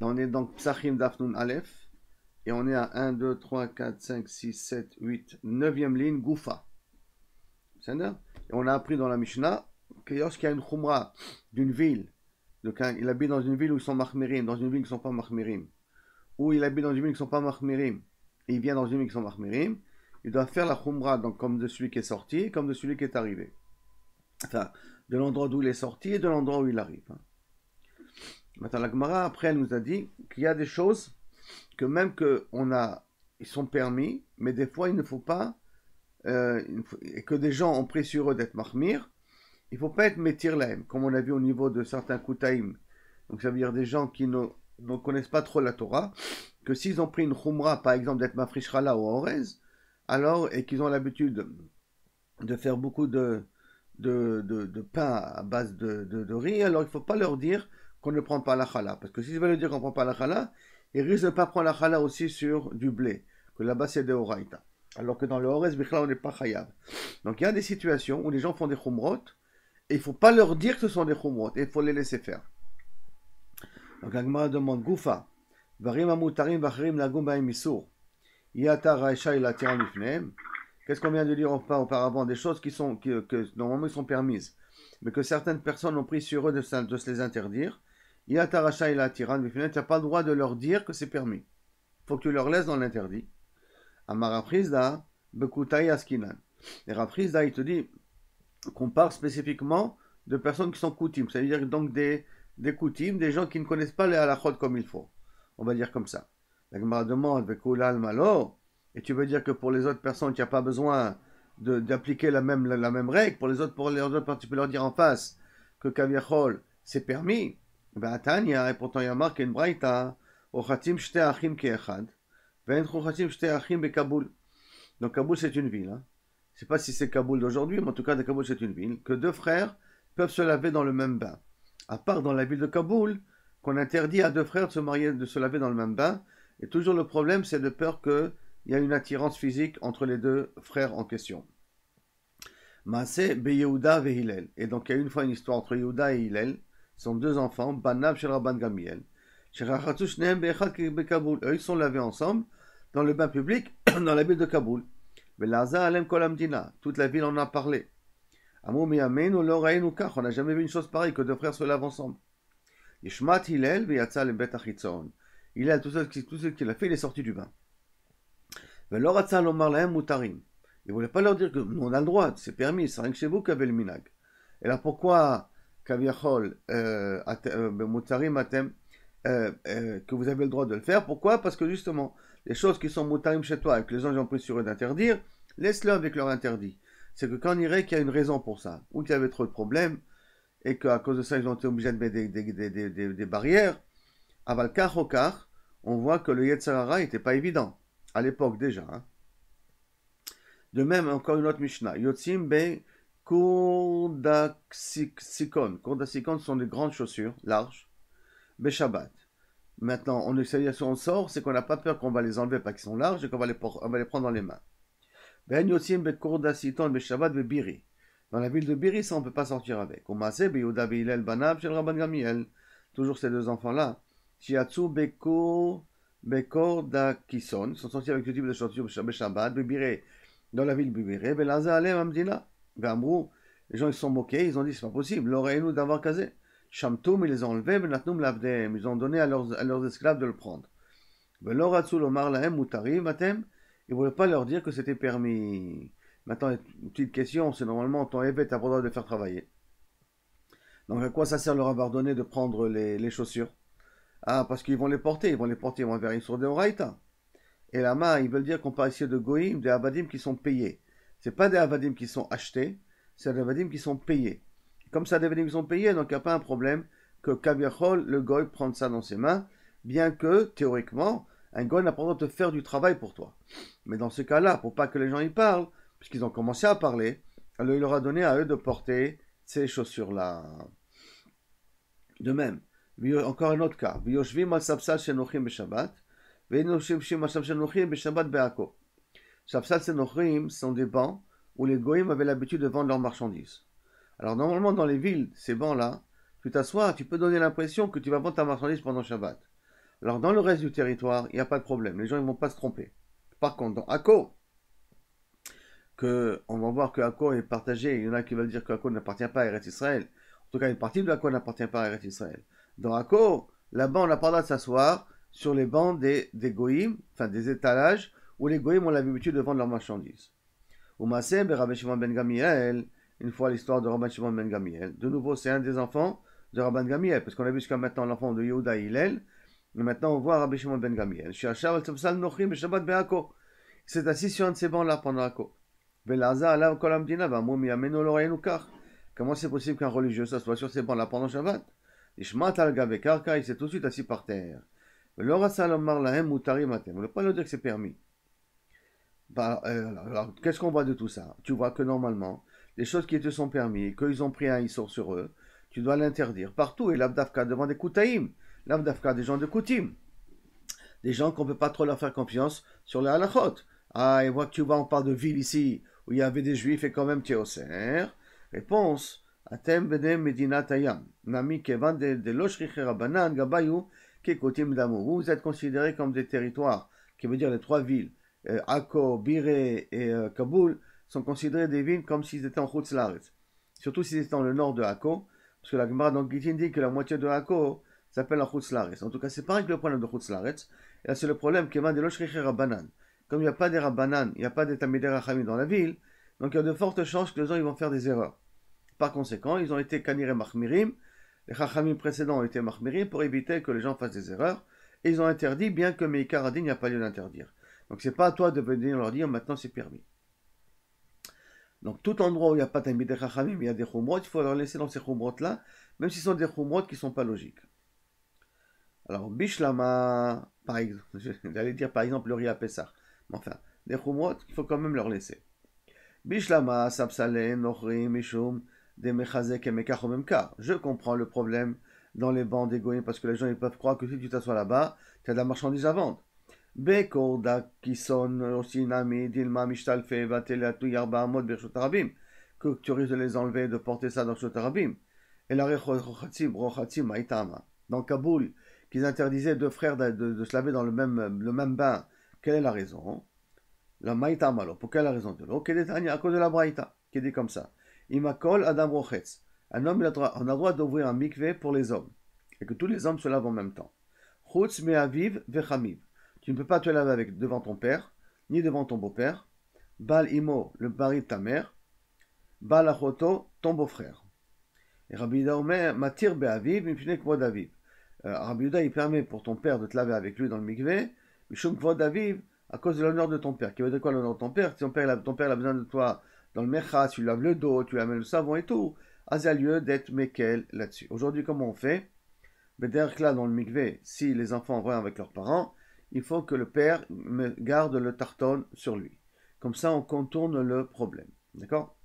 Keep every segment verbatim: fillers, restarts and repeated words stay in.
On est donc Psachim Dafnun Aleph. Et on est à un, deux, trois, quatre, cinq, six, sept, huit, neuvième ligne, Goufa. Et on a appris dans la Mishnah que lorsqu'il y a une Chumra d'une ville, donc il habite dans une ville où ils sont Mahmirim, dans une ville où ils ne sont pas Mahmirim, ou il habite dans une ville où ils ne sont pas Mahmirim, et il vient dans une ville où ils sont Mahmirim, il doit faire la Khumra, donc comme de celui qui est sorti, comme de celui qui est arrivé. Enfin, de l'endroit d'où il est sorti et de l'endroit où il arrive. Maintenant, la Gemara, après, elle nous a dit qu'il y a des choses que même que on a, ils sont permis, mais des fois, il ne faut pas, euh, faut, et que des gens ont pris sur eux d'être Mahmir, il ne faut pas être Metirlaim, comme on a vu au niveau de certains Koutaim. Donc, ça veut dire des gens qui ne, ne connaissent pas trop la Torah, que s'ils ont pris une Khumra, par exemple, d'être Mafrishrala ou Aorez, alors, et qu'ils ont l'habitude de faire beaucoup de, de, de, de pain à base de, de, de riz, alors il ne faut pas leur dire qu'on ne prend pas la challah. Parce que s'ils veulent dire qu'on ne prend pas la challah, ils risquent de ne pas prendre la challah aussi sur du blé, que là-bas c'est des horaïta. Alors que dans le horez, on n'est pas khayab. Donc il y a des situations où les gens font des khumrot, et il ne faut pas leur dire que ce sont des khumrot, et il faut les laisser faire. Donc la Gemara demande, Goufa, Varim amutarim vacharim lagum baim isour. Qu'est-ce qu'on vient de dire auparavant? Des choses qui sont, qui, que normalement sont permises, mais que certaines personnes ont pris sur eux de, de se les interdire. Tu n'as pas le droit de leur dire que c'est permis. Il faut que tu leur laisses dans l'interdit. Rafrizda, et Rafrizda, il te dit qu'on parle spécifiquement de personnes qui sont koutim, c'est-à-dire donc des, des koutim, des gens qui ne connaissent pas les halachot comme il faut. On va dire comme ça. La Gemara demande, et tu veux dire que pour les autres personnes, tu n'as pas besoin de, d'appliquer la même, la, la même règle. Pour les autres, pour les autres, tu peux leur dire en face que Kaviachol, c'est permis. Ben, Tanya, et pourtant, il y a marqué une braïta, Ochatim Shte Achim Keechad, Venchou Ochatim Shte Achim be Kaboul. Donc, Kaboul, c'est une ville. Hein. Je ne sais pas si c'est Kaboul d'aujourd'hui, mais en tout cas, de Kaboul, c'est une ville. Que deux frères peuvent se laver dans le même bain. À part dans la ville de Kaboul, qu'on interdit à deux frères de se marier, de se laver dans le même bain. Et toujours le problème, c'est de peur qu'il y a une attirance physique entre les deux frères en question. Maaseh be Yehuda ve Hillel. Et donc, il y a une fois une histoire entre Yehuda et Hillel. Ils sont deux enfants, Banab chez Rabban Gamliel. Eux, ils sont lavés ensemble dans le bain public, dans la ville de Kaboul. Toute la ville en a parlé. On n'a jamais vu une chose pareille que deux frères se lavent ensemble. Yishmat Hillel ve Yatzal bet Achitson. Il a tout ce qu'il a fait, il est sorti du bain. Il ne voulait pas leur dire que on a le droit, c'est permis, c'est rien que chez vous qu'avait le minag. Et là pourquoi Kaviachol Mutarim Atem que vous avez le droit de le faire? Pourquoi? Parce que justement, les choses qui sont Mutarim chez toi et que les gens ont pris sur eux d'interdire, laisse-le avec leur interdit. C'est que quand on dirait qu'il y a une raison pour ça, ou qu'il y avait trop de problèmes, et qu'à cause de ça ils ont été obligés de mettre des, des, des, des, des, des barrières, aval kach o kach, on voit que le Yetzer hara n'était pas évident, à l'époque déjà. Hein. De même, encore une autre Mishnah. Yotzim be Kourda-sikon. Kourda-sikon sont des grandes chaussures, larges. Be Shabbat. Maintenant, on, on sort, c'est qu'on n'a pas peur qu'on va les enlever, pas qu'ils sont larges, et qu'on va les, on va les prendre dans les mains. Ben Yotzim be Kourda-sikon be Shabbat be Biri. Dans la ville de Biri, ça on ne peut pas sortir avec. Omaseh be Yehuda be Hillel Banav shel Rabban Gamliel. Toujours ces deux enfants-là. Shiatsu Beko Bekordakison sont sortis avec ce type de chaussures Shabbat, Bibiré, dans la ville Bibiré, Belaza Alem Amdina, Bambrou, les gens ils se sont moqués, ils ont dit c'est pas possible, l'oreille-nous d'avoir casé. Shamtoum, ils les ont enlevés, Benatnoum l'avdem, ils ont donné à leurs, à leurs esclaves de le prendre. Beloratsu Lomar Lahem Moutari, Matem, ils ne voulaient pas leur dire que c'était permis. Maintenant, une petite question, c'est normalement ton évêque a le droit de faire travailler. Donc à quoi ça sert leur avoir donné de prendre les, les chaussures? Ah, parce qu'ils vont les porter, ils vont les porter, ils vont vers une sourde oraïta. Et là-bas, ils veulent dire qu'on parle ici de goïm, des abadim qui sont payés. Ce n'est pas des abadim qui sont achetés, c'est des abadim qui sont payés. Comme ça, des abadim qui sont payés, donc il n'y a pas un problème que Kaviachol, le goï, prenne ça dans ses mains, bien que, théoriquement, un goï n'a pas le droit de faire du travail pour toi. Mais dans ce cas-là, pour pas que les gens y parlent, puisqu'ils ont commencé à parler, alors il leur a donné à eux de porter ces chaussures-là. De même, encore un autre cas. Sapsal shenochim sont des bancs où les goïms avaient l'habitude de vendre leurs marchandises. Alors normalement dans les villes, ces bancs-là, tu t'assois, tu peux donner l'impression que tu vas vendre ta marchandise pendant Shabbat. Alors, dans le reste du territoire, il n'y a pas de problème. Les gens ne vont pas se tromper. Par contre, dans Akko, que on va voir que Akko est partagé. Il y en a qui veulent dire que Akko n'appartient pas à Eretz Israël. En tout cas, une partie de Akko n'appartient pas à Eretz Israël. Dans Akko, là-bas, on n'a pas le droit de s'asseoir sur les bancs des, des goïms, enfin des étalages, où les goïms ont l'habitude de vendre leurs marchandises. Au Maseb, Rabbi Shimon ben Gamliel, une fois l'histoire de Rabban Shimon ben Gamliel. De nouveau, c'est un des enfants de Rabban Gamliel, parce qu'on a vu jusqu'à maintenant l'enfant de Yehuda et Hillel. Et maintenant, on voit Rabbi Shimon ben Gamliel. Il s'est assis sur un de ces bancs-là pendant Akko. Comment c'est possible qu'un religieux s'assoie sur ces bancs-là pendant Shabbat? Il s'est tout de suite assis par terre. Il ne peut pas leur dire que c'est permis. Bah, euh, alors, alors, qu'est-ce qu'on voit de tout ça? Tu vois que normalement, les choses qui te sont permises, qu'ils ont pris un issur sur eux, tu dois l'interdire partout. Et l'abdafka devant des koutaïm, l'abdafka des gens de Koutim, des gens qu'on ne peut pas trop leur faire confiance sur les halachot. Ah, et moi que tu vois, on parle de ville ici, où il y avait des juifs et quand même tu es au cerf. Réponse, Atem bene medina tayam, nami kevan de, de loshriche rabanan gabayu, ke Koutim damu. Vous êtes considérés comme des territoires, qui veut dire les trois villes. Euh, Akko, Biré et euh, Kaboul sont considérés des villes comme s'ils étaient en Khouts Laaretz. Surtout s'ils étaient dans le nord de Akko, parce que la Gemara dans Gitin dit que la moitié de Akko s'appelle en Khouts Laaretz. En tout cas, c'est pareil que le problème de Khouts Laaretz. Et là, c'est le problème qui est de l'Oshriche Rabbanan. Comme il n'y a pas des Rabbanan, il n'y a pas des Tamidé Rachamim dans la ville, donc il y a de fortes chances que les gens ils vont faire des erreurs. Par conséquent, ils ont été Kanir et Mahmirim. Les Chachamim précédents ont été Mahmirim pour éviter que les gens fassent des erreurs. Et ils ont interdit, bien que Meikaradin, il n'y a pas lieu d'interdire. Donc, ce n'est pas à toi de venir leur dire, maintenant, c'est permis. Donc, tout endroit où il n'y a pas des Chachamim, il y a des Chumrot, il faut leur laisser dans ces Chumrot-là, même si ce sont des Chumrot qui ne sont pas logiques. Alors, Bishlama, par exemple, j'allais dire par exemple le riz à Pessah. Mais enfin, des Chumrot, il faut quand même leur laisser. Bishlama, Sapsalen, Nochrim, Mishum, Demechazek et Mekachomemka. Je comprends le problème dans les bancs des Goïm, parce que les gens ils peuvent croire que si tu t'assois là-bas, tu as de la marchandise à vendre. Que tu risques de les enlever et de porter ça dans le Shotarabim. Et la dans Kaboul, qu'ils interdisaient deux frères de, de, de se laver dans le même, le même bain. Quelle est la raison? La Maïtama, alors, pour quelle est la raison de l'eau? À cause de la Braïta, qui dit comme ça. Imakol Adam Rochetz. Un homme, on a droit d'ouvrir un Mikveh pour les hommes. Et que tous les hommes se lavent en même temps. Chutz me'aviv vechamiv. Tu ne peux pas te laver avec, devant ton père, ni devant ton beau-père. Bal imo, le mari de ta mère. Bal achoto, ton beau-frère. Et Rabbi Yehuda omer, matir be'aviv, mifnei kvod aviv. Rabbi Yehuda, il permet pour ton père de te laver avec lui dans le mikveh, mishum kvod aviv, à cause de l'honneur de ton père. Qui veut dire quoi l'honneur de ton père? Si ton père, ton père a besoin de toi dans le mercha, tu lui laves le dos, tu lui amènes le savon et tout, à ce lieu d'être mekel là-dessus. Aujourd'hui, comment on fait? Bederk là, dans le mikveh, si les enfants vont avec leurs parents, il faut que le père garde le tarton sur lui. Comme ça, on contourne le problème. D'accord?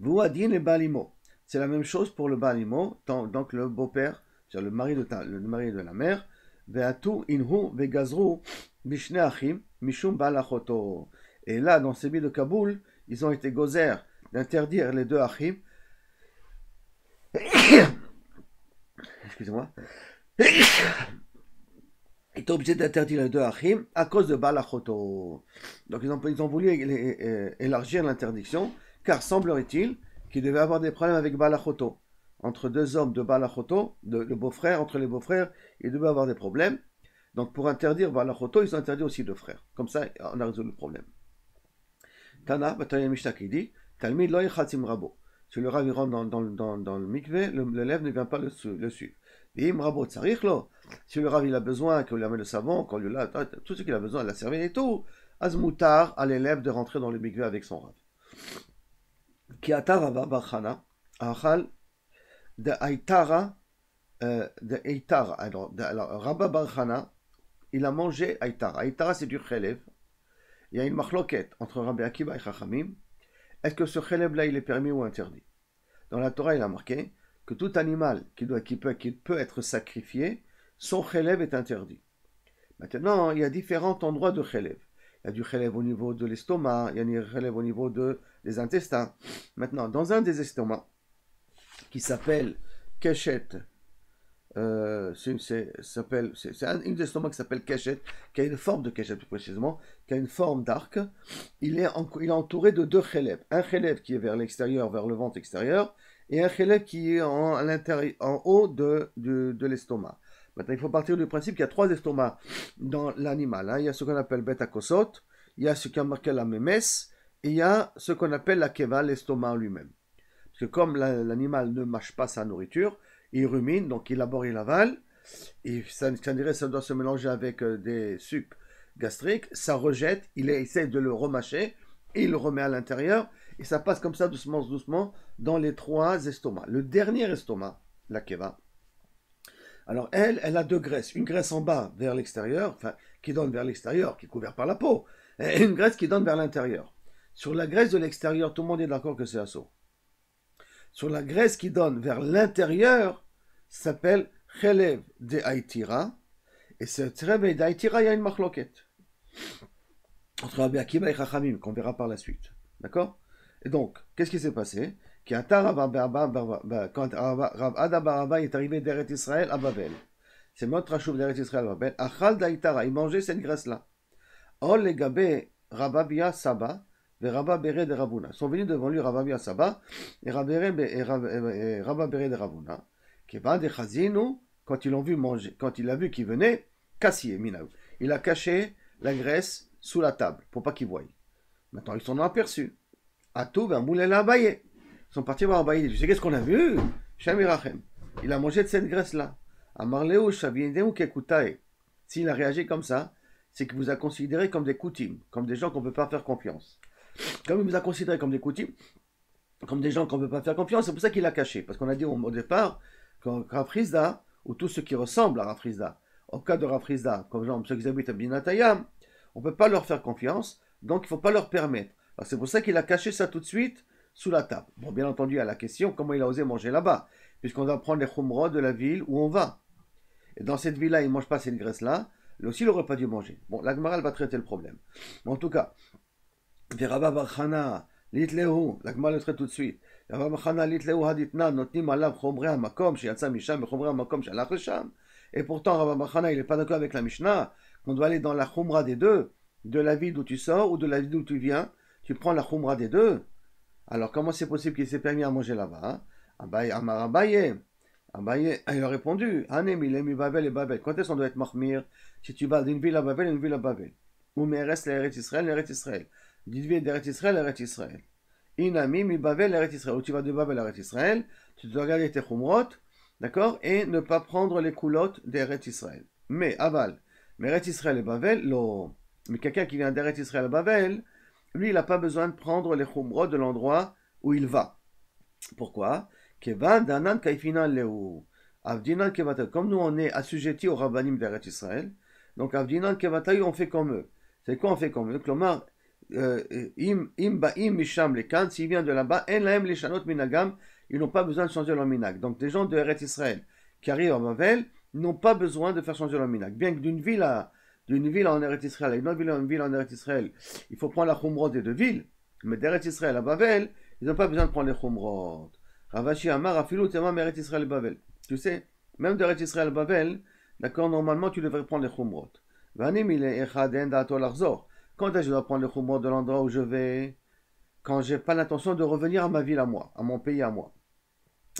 Vouadin et balimo. C'est la même chose pour le balimo, donc le beau-père, c'est-à-dire le mari de, ta, le mari de la mère. Veatu inhu vegazru bishne achim mishum balachoto. Et là, dans ces villes de Kaboul, ils ont été gozer d'interdire les deux achim. Excusez-moi. Ils étaient obligés d'interdire les deux achim à cause de Balachoto. Donc ils ont, ils ont voulu élargir l'interdiction, car semblerait-il qu'ils devaient avoir des problèmes avec Balachoto. Entre deux hommes de Balachoto, de, le beau-frère, entre les beaux-frères, ils devaient avoir des problèmes. Donc pour interdire Balachoto, ils ont interdit aussi deux frères. Comme ça, on a résolu le problème. Tana, Bataya Mishnah qui dit, Talmid loy khatim rabo. Si le rav rentre dans, dans, dans, dans le mikveh, l'élève ne vient pas le, le suivre. Si le rav il a besoin qu'on lui amène le savon, qu'on lui lave, tout ce qu'il a besoin, la serviette et tout, azmoutar à l'élève de rentrer dans le mikveh avec son rav. Ki ata Ravah Bar'chana, achal de Haïtara, de Haïtara. Alors, Ravah Bar'chana, il a mangé Haïtara. Haïtara, c'est du Chélève. Il y a une Machloket entre Rabbi Akiva et Chachamim. Est-ce que ce Chélève là, il est permis ou interdit? Dans la Torah, il a marqué que tout animal qui, doit, qui, peut, qui peut être sacrifié, son chélève est interdit. Maintenant, il y a différents endroits de chélève. Il y a du chélève au niveau de l'estomac, il y a du chélève au niveau de, des intestins. Maintenant, dans un des estomacs, qui s'appelle Keshet euh, c'est, c'est, s'appelle, c'est, c'est un, une des estomacs qui s'appelle Keshet, qui a une forme de Keshet plus précisément, qui a une forme d'arc. Il est, en, il est entouré de deux Chélève. Un Chélève qui est vers l'extérieur, vers le ventre extérieur, et un Chélève qui est en, à l'intérieur, en haut de, de, de l'estomac. Maintenant, il faut partir du principe qu'il y a trois estomacs dans l'animal. Hein. Il y a ce qu'on appelle bêta kosot, il y a ce qu'on appelle la memes, et il y a ce qu'on appelle la keva, l'estomac lui-même. Parce que comme la, l'animal ne mâche pas sa nourriture, il rumine, donc il aborde, il avale, et ça, ça, dirait, ça doit se mélanger avec des sucs gastriques, ça rejette, il essaie de le remâcher, et il le remet à l'intérieur, et ça passe comme ça, doucement, doucement, dans les trois estomacs. Le dernier estomac, la keva, alors elle, elle a deux graisses, une graisse en bas vers l'extérieur, enfin qui donne vers l'extérieur, qui est couverte par la peau, et une graisse qui donne vers l'intérieur. Sur la graisse de l'extérieur, tout le monde est d'accord que c'est assaut. Sur la graisse qui donne vers l'intérieur, ça s'appelle Chélève de Haïtara, et ce Chélève de Haïtara, il y a une Machloket entre Rabbi Akiva et Chachamim, qu'on verra par la suite, d'accord? Et donc, qu'est-ce qui s'est passé? Quand Ravah Bar'chana est arrivé d'Eretz Israël à Bavel, c'est notre rachouf d'Eretz Israël à Bavel, Achal d'Haïtara, il mangeait cette graisse-là. Or les gabés Ravah Bar'chana et Ravah Bar'chana de Ravuna sont venus devant lui, Ravah Bar'chana et Ravah Bar'chana de Ravuna, qui va de Chazinu, quand ils l'ont vu manger, quand il a vu qu'il venait, Kassier Minaou, il a caché la graisse sous la table pour pas qu'il voie. Maintenant ils s'en ont aperçus. Atou ben Moulel Abaye. Ils sont partis voir Abaye, tu sais qu'est-ce qu'on a vu? Il a mangé de cette graisse-là. S'il a réagi comme ça, c'est qu'il vous a considéré comme des Koutim, comme des gens qu'on ne peut pas faire confiance. Comme il vous a considéré comme des Koutim, comme des gens qu'on ne peut pas faire confiance, c'est pour ça qu'il l'a caché. Parce qu'on a dit au départ qu'en Rafrizda, ou tout ce qui ressemble à Rafrizda, au cas de Rafrizda, comme genre ceux qui habitent à Binatayam, on ne peut pas leur faire confiance, donc il ne faut pas leur permettre. Alors c'est pour ça qu'il a caché ça tout de suite, sous la table. Bon, bien entendu, à la question, comment il a osé manger là-bas? Puisqu'on doit prendre les Chumra de la ville où on va. Et dans cette ville-là, il ne mange pas cette graisse-là. Lui aussi, il n'aurait pas dû manger. Bon, la Gemara va traiter le problème. Mais en tout cas, Ravah Bar'chana, l'itlehu, la Gemara le traite tout de suite. Ravah Bar'chana, l'itlehu haditna, notnim alav Chumra hamakom, sheyatsa misham, Chumra hamakom, shalach lesham. Et pourtant, Ravah Bar'chana, il n'est pas d'accord avec la Mishnah, qu'on doit aller dans la Chumra des deux, de la ville d'où tu sors ou de la ville d'où tu viens. Tu prends la Chumra des deux. Alors, comment c'est possible qu'il s'est permis à manger là-bas? Abaye, Amar Abaye. Abaye, il a répondu. Anem, il est mis Bavel et Bavel. Quand est-ce qu'on doit être Mahmir? Si tu vas d'une ville à Bavel, une ville à Bavel. Ou mais reste l'Eretz Israël, l'Eretz Israël. D'une ville d'Eretz Israël, l'Eretz Israël. Inami, mi Bavel, l'Eretz Israël. Ou tu vas de Bavel à l'Eretz Israël, tu dois garder tes Chumrot, d'accord? Et ne pas prendre les coulottes d'Eretz Israël. Mais, Aval, mais Eretz Israël et Bavel, l'eau. Mais quelqu'un qui vient d'Eretz Israël à Bavel, lui, il n'a pas besoin de prendre les Chumra de l'endroit où il va. Pourquoi? Comme nous, on est assujettis aux Rabbanim d'Eretz Israël, donc Avdinan Kevatay, on fait comme eux. C'est quoi on fait comme eux? Klomar, Im Misham les Khan, s'ils viennent de là-bas, Enlaem les Shanot Minagam, ils n'ont pas besoin de changer leur Minag. Donc, des gens d'Eretz Israël qui arrivent à Bavel n'ont pas besoin de faire changer leur Minag. Bien que d'une ville à d'une ville en Eretz Israël à une ville en Eretz Israël, il faut prendre la Chumra des deux villes. Mais d'Eretz Israël à Bavel, ils n'ont pas besoin de prendre les Chumra. Ravashi Amar, Afilou, Temam, Eretz Israël à Bavel. Tu sais, même d'Eretz Israël à Bavel, d'accord, normalement, tu devrais prendre les Chumra. Vanim, il est Echaden, Dato, Larzor. Quand est-ce que je dois prendre les Chumra de l'endroit où je vais? Quand j'ai pas l'intention de revenir à ma ville à moi, à mon pays à moi.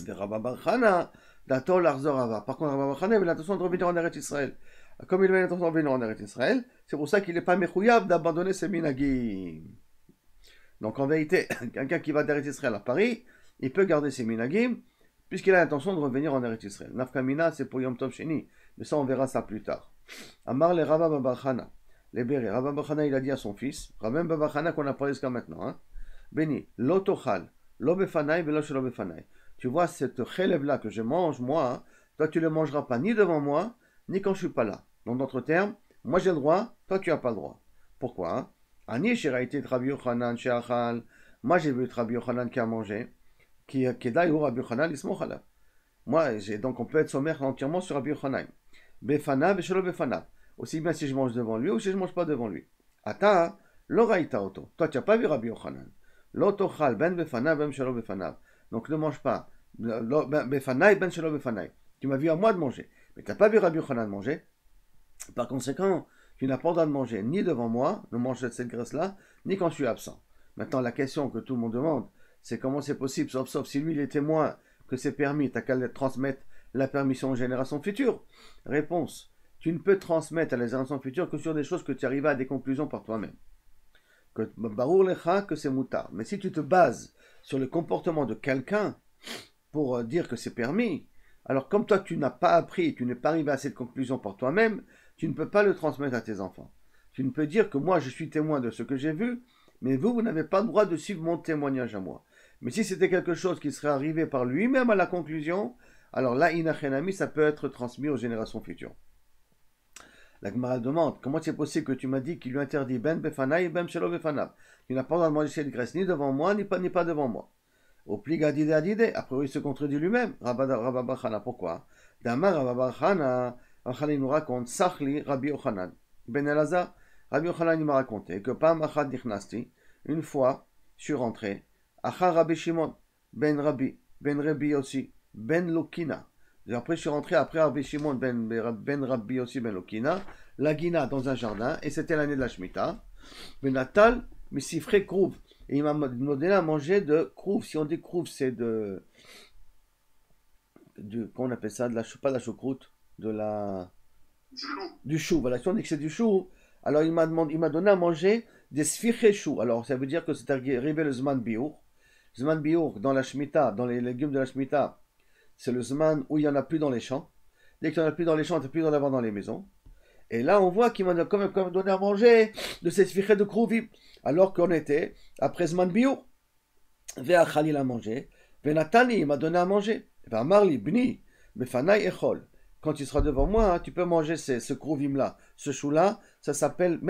Ravah Bar'chana, Dato, Larzor, Ava. Par contre, Ravah Bar'chana avait l'intention de revenir en Eretz Israël. Comme il avait l'intention de venir en Eretz Israël, c'est pour ça qu'il n'est pas méchouyable d'abandonner ses minagim. Donc en vérité, quelqu'un qui va d'Eretz Israël à Paris, il peut garder ses minagim, puisqu'il a l'intention de revenir en Eretz Israël. Nafkamina, c'est pour Yom Tov Sheni, mais ça on verra ça plus tard. Amar le Ravah Bar'chana, les Béré, Ravah Bar'chana il a dit à son fils, Ravah Bar'chana qu'on a parlé jusqu'à maintenant, hein, Béni, l'otochal, l'obéfanaï, veloche l'obéfanaï. Tu vois, cette chélève-là que je mange, moi, toi tu ne le mangeras pas ni devant moi, ni quand je ne suis pas là. Dans d'autres termes, moi j'ai le droit, toi tu n'as pas le droit. Pourquoi? Ani shiraïté Rabbi Yohanan sheachal. Moi j'ai vu Rabbi Yohanan qui a mangé, qui kedai ou Rabbi Yohanan ismochala. Moi j'ai donc on peut être sommaire entièrement sur Rabbi Yohanan. Befana beshelo befana. Aussi bien si je mange devant lui ou si je ne mange pas devant lui. Ata lo raïta oto. Toi tu n'as pas vu Rabbi Yohanan. Lo tochal ben befana ben shelo befana. Donc ne mange pas befana ben shelo befana. Tu m'as vu à moi de manger. Mais tu n'as pas vu Rabbi Yohanan manger. Par conséquent, tu n'as pas le droit de manger ni devant moi, ne mange de cette graisse-là, ni quand je suis absent. Maintenant, la question que tout le monde demande, c'est comment c'est possible, sauf, sauf si lui, il est témoin que c'est permis, tu n'as qu'à transmettre la permission aux générations futures. Réponse, tu ne peux transmettre à les générations futures que sur des choses que tu arrives à des conclusions par toi-même. Que Barour Lecha, que c'est moutard. Mais si tu te bases sur le comportement de quelqu'un pour dire que c'est permis, alors comme toi, tu n'as pas appris, tu n'es pas arrivé à cette conclusion par toi-même, tu ne peux pas le transmettre à tes enfants. Tu ne peux dire que moi, je suis témoin de ce que j'ai vu, mais vous, vous n'avez pas le droit de suivre mon témoignage à moi. Mais si c'était quelque chose qui serait arrivé par lui-même à la conclusion, alors là, inachenami, ça peut être transmis aux générations futures. La Gemara demande, comment c'est possible que tu m'as dit qu'il lui interdit ben befanaï, ben shelo befanab. Tu n'as pas le droit de manger cette graisse ni devant moi, ni pas, ni pas devant moi. Au plig adide adide, après il se contredit lui-même. Ravah Bar'chana, pourquoi? Dama Ravah Bar'chana, il nous raconte, Sachli Rabbi Yohanan. Ben Elazar, Rabbi Yohanan m'a raconté que Pam Achad Nichnasti, une fois, je suis rentré, Acha Rabbi Shimon, Ben Rabbi, Ben Rabbi Yossi, Ben Lokina. Et après, je suis rentré après Rabbi Shimon, Ben, ben Rabbi Yossi, Ben Lokina, Lagina dans un jardin, et c'était l'année de la Shemitah. Ben Natal, Missifre Krouv. Et il m'a donné à manger de Krouv. Si on dit Krouv, c'est de. de qu'on appelle ça, de la, pas de la choucroute. De la... Du chou. Du chou, voilà. Si on dit que c'est du chou, alors il m'a demandé, il m'a donné à manger des sphirés chou. Alors ça veut dire que c'est arrivé le Zman Biur. Zman Biur, dans la Shemitah, dans les légumes de la Shemitah, c'est le Zman où il n'y en a plus dans les champs. Dès qu'il n'y en a plus dans les champs, il n'y en a plus d'en avoir dans les maisons. Et là, on voit qu'il m'a quand même, quand même donné à manger de ces sphirés de Krouvim. Alors qu'on était après Zman Biur. Ve'a Khalil a mangé. Ve'a Natani, il m'a donné à manger. Ve'a Marli, Bni, Befanaï Echol. Quand tu seras devant moi, hein, tu peux manger ces, ce krouvim là, ce chou là, ça s'appelle,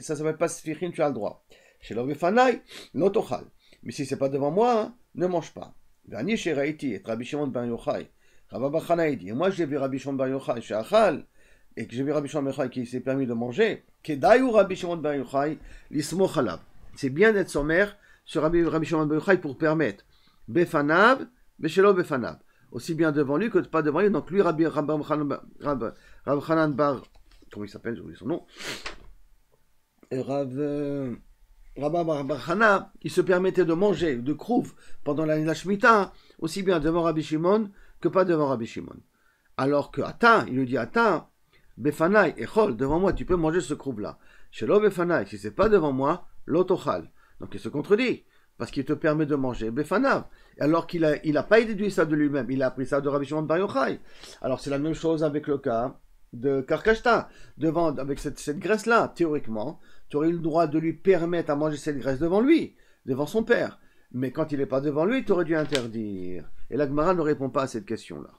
ça s'appelle pas sfirin, tu as le droit. Chez l'Ovefanaï, l'Otochal. Mais si c'est pas devant moi, hein, ne mange pas. Vani chez Raïti, et Rabbi Shimon Bar Yochai, Ravah Bar'chana dit, et moi j'ai vu Rabbi Shimon Bar Yochai chez Achal, et que j'ai vu Rabbi Shimon Bar Yochai qui s'est permis de manger, Kedai ou Rabbi Shimon Bar Yochai, l'Ismo Chalab. C'est bien d'être sommaire sur Rabbi, Rabbi Shimon Bar Yochai pour permettre Befanab, mais chez l'Ovefanav. Aussi bien devant lui que pas devant lui. Donc lui, Rabbi Yohanan Bar... Comment il s'appelle? J'ai oublié son nom. Ravah Bar'chana, il se permettait de manger, de krouv, pendant l'année de la Shemitah, aussi bien devant Rabbi Shimon que pas devant Rabbi Shimon. Alors que Atta, il lui dit, Atta, Befanaï, Echol, devant moi, tu peux manger ce krouv-là. Shelo Befanaï, si c'est pas devant moi, l'Otochal. Donc il se contredit. Parce qu'il te permet de manger Befanav, alors qu'il n'a il a pas déduit ça de lui-même, il a appris ça de Rabbi Shimon Bar Yochai. Alors c'est la même chose avec le cas de Karkashta, devant, avec cette, cette graisse-là, théoriquement, tu aurais eu le droit de lui permettre à manger cette graisse devant lui, devant son père. Mais quand il n'est pas devant lui, tu aurais dû interdire. Et la Gemara ne répond pas à cette question-là.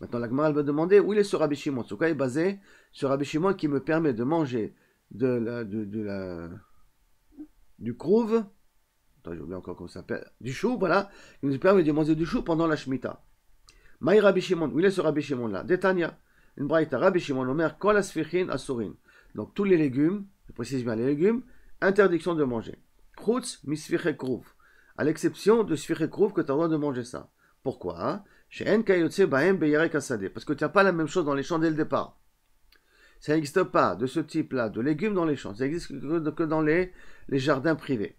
Maintenant la Gemara va demander où il est ce Rabbi Shimon. Ce cas est basé sur Rabbi Shimon qui me permet de manger de la, de, de la, du krouv. Attends, j'ai oublié encore comment ça s'appelle. Du chou, voilà. Il nous permet de manger du chou pendant la Shemitah. Maï Rabbi Shimon. Où il est ce Rabbi Shimon là? Détania. Une braïta. Rabbi Shimon Omer, kol asfirhin asurin. Donc tous les légumes, je précise bien les légumes, interdiction de manger. Khouts misfirhe krouv. À l'exception de sfirhe krouv que tu as le droit de manger ça. Pourquoi? She'en kayotse bahem beyarek asadeh. Parce que tu n'as pas la même chose dans les champs dès le départ. Ça n'existe pas de ce type-là, de légumes dans les champs. Ça n'existe que dans les, les jardins privés.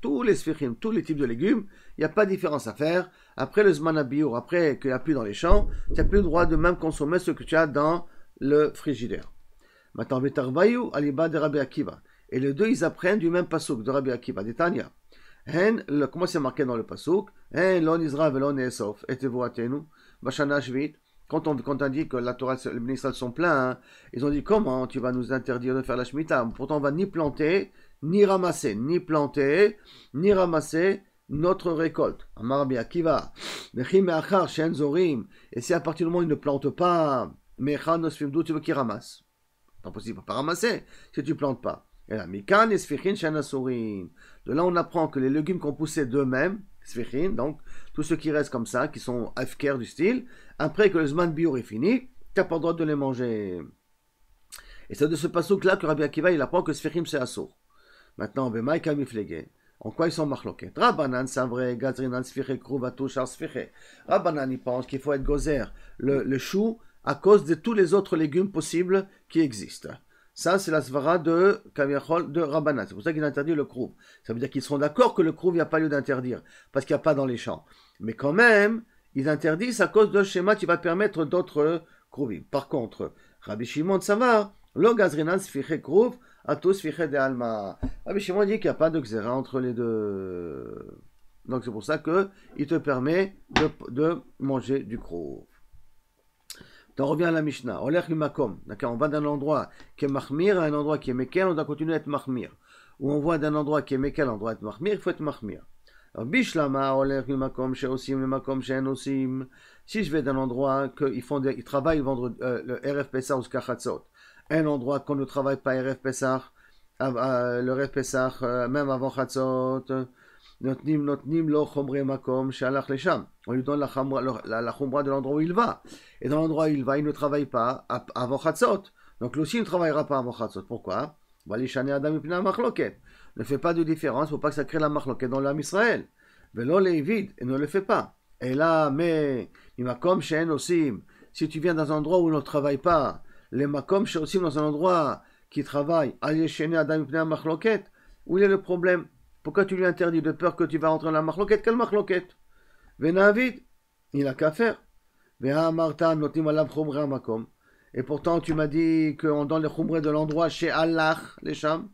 Tous les sfirim, tous les types de légumes, il n'y a pas de différence à faire. Après le Zman Biur, après qu'il n'y a plus dans les champs, tu n'as plus le droit de même consommer ce que tu as dans le frigidaire. Maintenant, Betarbayou, Aliba de Rabbi Akiva. Et les deux, ils apprennent du même pasouk de Rabbi Akiva, des Tanya. Comment c'est marqué dans le pasouk? L'on Isra velon Esof, et vous atenu, Bashana Shvit. Quand on, quand on dit que la Torah, les ministres sont pleins, hein, ils ont dit comment tu vas nous interdire de faire la Shemitah? Pourtant, on ne va ni planter, ni ramasser, ni planter, ni ramasser notre récolte. Amar Rabbi Akiva. Et si à partir du moment où ils ne plantent pas, d'où tu veux qu'ils ramassent? C'est impossible, pas ramasser si tu ne plantes pas. Et là, de là, on apprend que les légumes qu'on poussait d'eux-mêmes, donc tous ceux qui restent comme ça, qui sont afker du style, après que le Zman Biur est fini, tu n'as pas le droit de les manger. Et c'est de ce passouk là que Rabbi Akiva il apprend que Sfirim c'est assour. Maintenant, Bemaïka Miflege, En quoi ils sont Machloket? Rabbanan, c'est vrai, Gazrinan, Sfiché, Krouvatou, Char, Sfiché. Rabbanan, il pense qu'il faut être gozer, le, le chou, à cause de tous les autres légumes possibles qui existent. Ça, c'est la svara de Kaviachol de Rabbanan. C'est pour ça qu'il interdit le Krouv. Ça veut dire qu'ils seront d'accord que le Krouv, il n'y a pas lieu d'interdire, parce qu'il n'y a pas dans les champs. Mais quand même, ils interdisent à cause de schéma qui va permettre d'autres Krouvim. Par contre, Rabbi Shimon Tzavar, le Gazrinan, Sfiché, Krouv, Atos Fichet de Alma. Rabbi Shimon dit qu'il n'y a pas de xéra entre les deux. Donc c'est pour ça qu'il te permet de, de manger du Krouv. T'en reviens à la Mishnah. Oler Makom. D'accord, on va d'un endroit qui est Mahmir à un endroit qui est Mekel, on doit continuer à être Mahmir. Ou on voit d'un endroit qui est Mekel, on doit être Mahmir, il faut être Mahmir. Alors, Bishlama, Oler Makom, Sheosim, Makom, Sheosim. Si je vais d'un endroit qu'ils font des, ils travaillent vendredi, euh, le R F Pessah ou Skachatzot. Un endroit qu'on ne travaille pas, R F Pessah, euh, le R F Pessah, euh, même avant Chatzot, notnim notnim lo chomre makom shalach lesham. On lui donne la chumra, la, la chumra de l'endroit où il va. Et dans l'endroit où il va, il ne travaille pas avant Chatzot. Donc lui aussi il ne travaillera pas avant Chatzot. Pourquoi? Ne fait pas de différence, il ne faut pas que ça crée la machloket dans l'âme Israël. Velo levid, et ne le fait pas. Et là, mais, makom she'en osim. Si tu viens dans un endroit où on ne travaille pas, les makom she'osim dans un endroit qui travaille, où il est le problème? Pourquoi tu lui interdis de peur que tu vas rentrer dans la machloket? Quelle machloket? Venavid, il n'a qu'à faire. Et pourtant tu m'as dit qu'on donne les chumré de l'endroit chez Allah, les sham,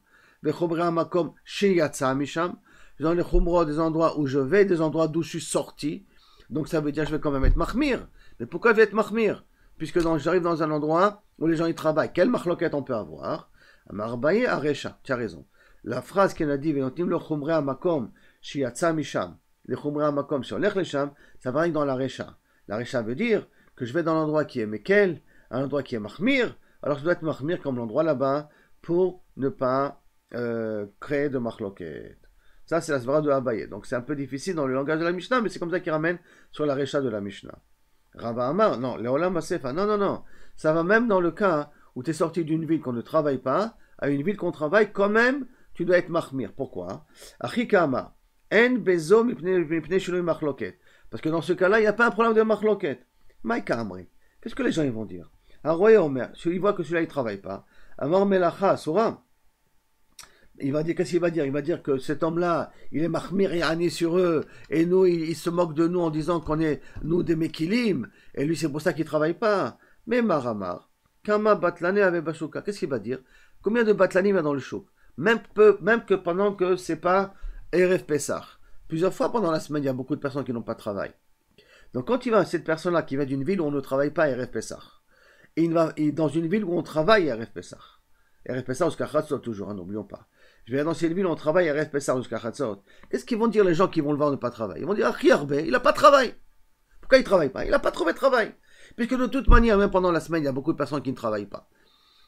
les chumré makom chez Yatsa, misham. Je donne les chumré des endroits où je vais, des endroits d'où je suis sorti. Donc ça veut dire que je vais quand même être mahmir. Mais pourquoi je vais être mahmir? Puisque dans, j'arrive dans un endroit où les gens y travaillent. Quelle machloket on peut avoir? Marbaye à Resha, tu as raison. La phrase qu'elle a dit, Venotim le chumre à makom, shi yatsa misham, le chumre à makom, shi olech lesham, ça va dans la Resha. La Resha veut dire que je vais dans l'endroit qui est Mekel, un endroit qui est Mahmir, alors je dois être Mahmir comme l'endroit là-bas pour ne pas euh, créer de machloket. Ça, c'est la svara de Abaye. Donc c'est un peu difficile dans le langage de la Mishnah, mais c'est comme ça qu'il ramène sur la Resha de la Mishnah. Rava Amar, non, le Olam Asefa, non, non, non. Ça va même dans le cas où tu es sorti d'une ville qu'on ne travaille pas, à une ville qu'on travaille quand même, tu dois être Mahmir. Pourquoi? Achikama, en bezo mipne shilui machloket. Parce que dans ce cas-là, il n'y a pas un problème de machloket. Maïka Amri, qu'est-ce que les gens ils vont dire? Un roi Omer, il voit que celui-là il ne travaille pas. Amar Melacha, Sora. Il va dire, qu'est-ce qu'il va dire? Il va dire que cet homme-là, il est Mahmir et Ani sur eux, et nous, il, il se moque de nous en disant qu'on est, nous, des Mekilim, et lui, c'est pour ça qu'il ne travaille pas. Mais Maramar, Kama Batlane avec Bashuka, qu'est-ce qu'il va dire? Combien de Batlanim il y a dans le chouk? Même, peu, même que pendant que c'est pas R F Pessah. Plusieurs fois pendant la semaine, il y a beaucoup de personnes qui n'ont pas de travail. Donc quand il va, cette personne-là qui va d'une ville où on ne travaille pas R F Pessah, et il va et dans une ville où on travaille R F Pessah, R F Pessah ou Skachatzot toujours, hein, n'oublions pas. Je vais dans cette ville où on travaille R F Pessah ou Skachatzot. Qu'est-ce qu'ils vont dire les gens qui vont le voir ne pas travailler? Ils vont dire, ah, Khierbe, il n'a pas de travail. Pourquoi il ne travaille pas? Il n'a pas trouvé de travail. Puisque de toute manière, même pendant la semaine, il y a beaucoup de personnes qui ne travaillent pas.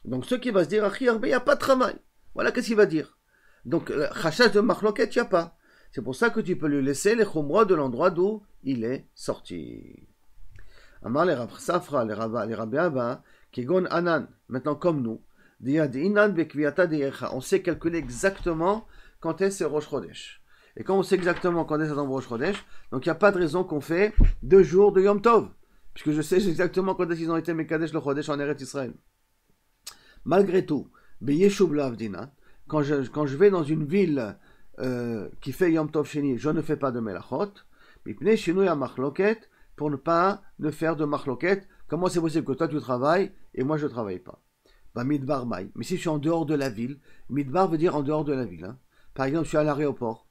Donc ceux qui vont se dire, ah, Khierbe, il n'y a pas de travail. Voilà qu'est-ce qu'il va dire. Donc, Khachach de Machloket, il n'y a pas. C'est pour ça que tu peux lui laisser les Khumra de l'endroit d'où il est sorti. Amar les Rav Safra, les Rabbi Abba, Kegon Anan, maintenant comme nous, on sait calculer exactement quand est ce Rosh Chodesh. Et quand on sait exactement quand est ce Rosh Chodesh, donc il n'y a pas de raison qu'on fait deux jours de Yom Tov, puisque je sais exactement quand est-ce qu'ils ont été Mekadesh le Chodesh en Eretz Israël. Malgré tout, quand je, quand je vais dans une ville euh, qui fait Yom Tov Sheni, je ne fais pas de Melachot, pour ne pas ne faire de Machloket. Comment c'est possible que toi tu travailles et moi je ne travaille pas? Bah, Midbar Maï. Mais si je suis en dehors de la ville, Midbar veut dire en dehors de la ville. Hein. Par exemple, je suis à l'aéroport,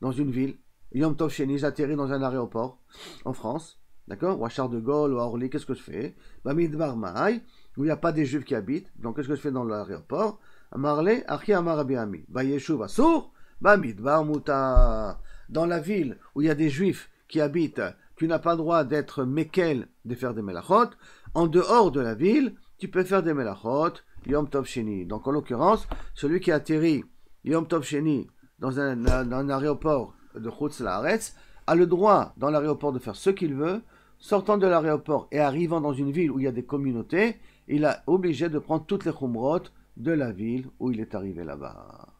dans une ville, Yom Tov Sheni, j'atterris dans un aéroport, en France, d'accord? Ou à Charles de Gaulle, ou à Orly, qu'est-ce que je fais? Bah, Midbar Maï, où il n'y a pas des juifs qui habitent, donc qu'est-ce que je fais dans l'aéroport? Amarle, Achi Amarabi Ami. Bah, Yeshuv Asur, bah, Midbar Muta. Dans la ville où il y a des juifs qui habitent, tu n'as pas le droit d'être Mekel, de faire des Melachot. En dehors de la ville, tu peux faire des Melachot, Yom Tov Sheni. Donc en l'occurrence, celui qui atterrit Yom Tov Sheni dans un, dans un aéroport de Khouts Laaretz a le droit dans l'aéroport de faire ce qu'il veut. Sortant de l'aéroport et arrivant dans une ville où il y a des communautés, il est obligé de prendre toutes les chumrot de la ville où il est arrivé là-bas.